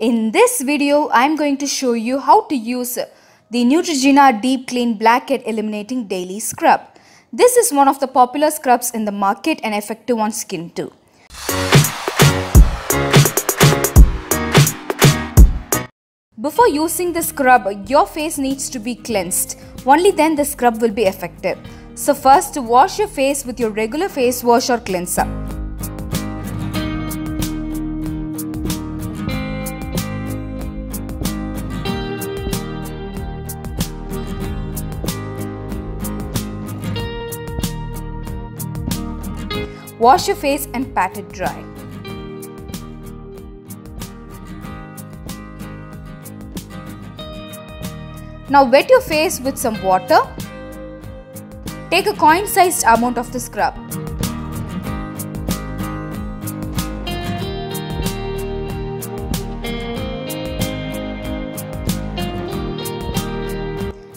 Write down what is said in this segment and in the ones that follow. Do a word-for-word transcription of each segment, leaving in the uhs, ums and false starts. In this video, I am going to show you how to use the Neutrogena Deep Clean Blackhead Eliminating Daily Scrub. This is one of the popular scrubs in the market and effective on skin too. Before using the scrub, your face needs to be cleansed. Only then the scrub will be effective. So first, wash your face with your regular face wash or cleanser. Wash your face and pat it dry. Now wet your face with some water. Take a coin-sized amount of the scrub.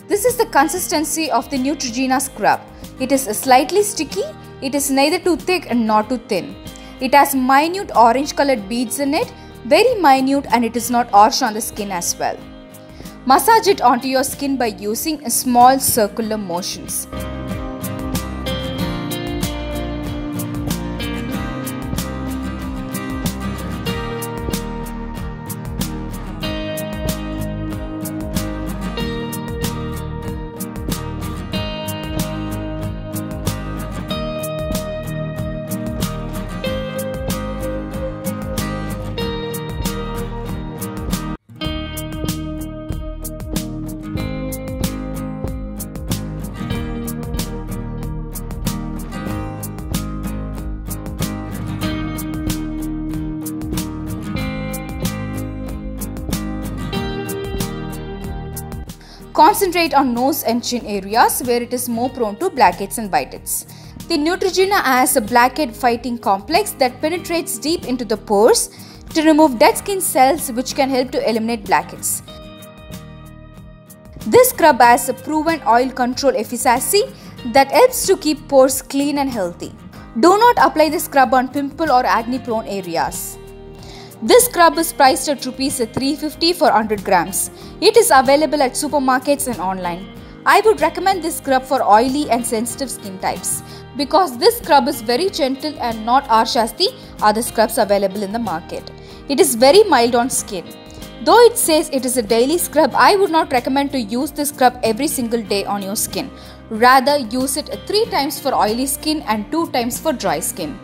This is the consistency of the Neutrogena scrub. It is slightly sticky. It is neither too thick and not too thin. It has minute orange colored beads in it, very minute, and it is not harsh on the skin as well. Massage it onto your skin by using small circular motions. Concentrate on nose and chin areas where it is more prone to blackheads and whiteheads. The Neutrogena has a blackhead fighting complex that penetrates deep into the pores to remove dead skin cells, which can help to eliminate blackheads. This scrub has a proven oil control efficacy that helps to keep pores clean and healthy. Do not apply the scrub on pimple or acne prone areas. This scrub is priced at rupees three fifty for one hundred grams. It is available at supermarkets and online. I would recommend this scrub for oily and sensitive skin types because this scrub is very gentle and not harsh as the other scrubs available in the market. It is very mild on skin. Though it says it is a daily scrub, I would not recommend to use this scrub every single day on your skin. Rather, use it three times for oily skin and two times for dry skin.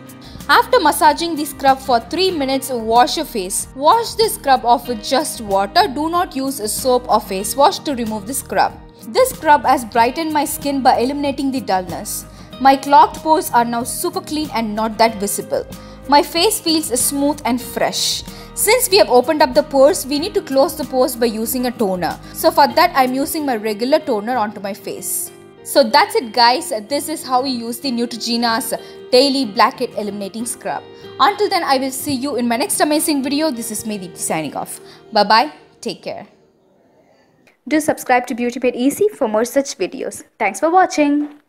After massaging the scrub for three minutes, wash your face. Wash the scrub off with just water. Do not use a soap or face wash to remove the scrub. This scrub has brightened my skin by eliminating the dullness. My clogged pores are now super clean and not that visible. My face feels smooth and fresh. Since we have opened up the pores, we need to close the pores by using a toner. So for that, I am using my regular toner onto my face. So that's it guys, this is how we use the Neutrogena's Daily Blackhead Eliminating Scrub. Until then, I will see you in my next amazing video. This is Deepti signing off. Bye-bye. Take care. Do subscribe to Beauty Made Easy for more such videos. Thanks for watching.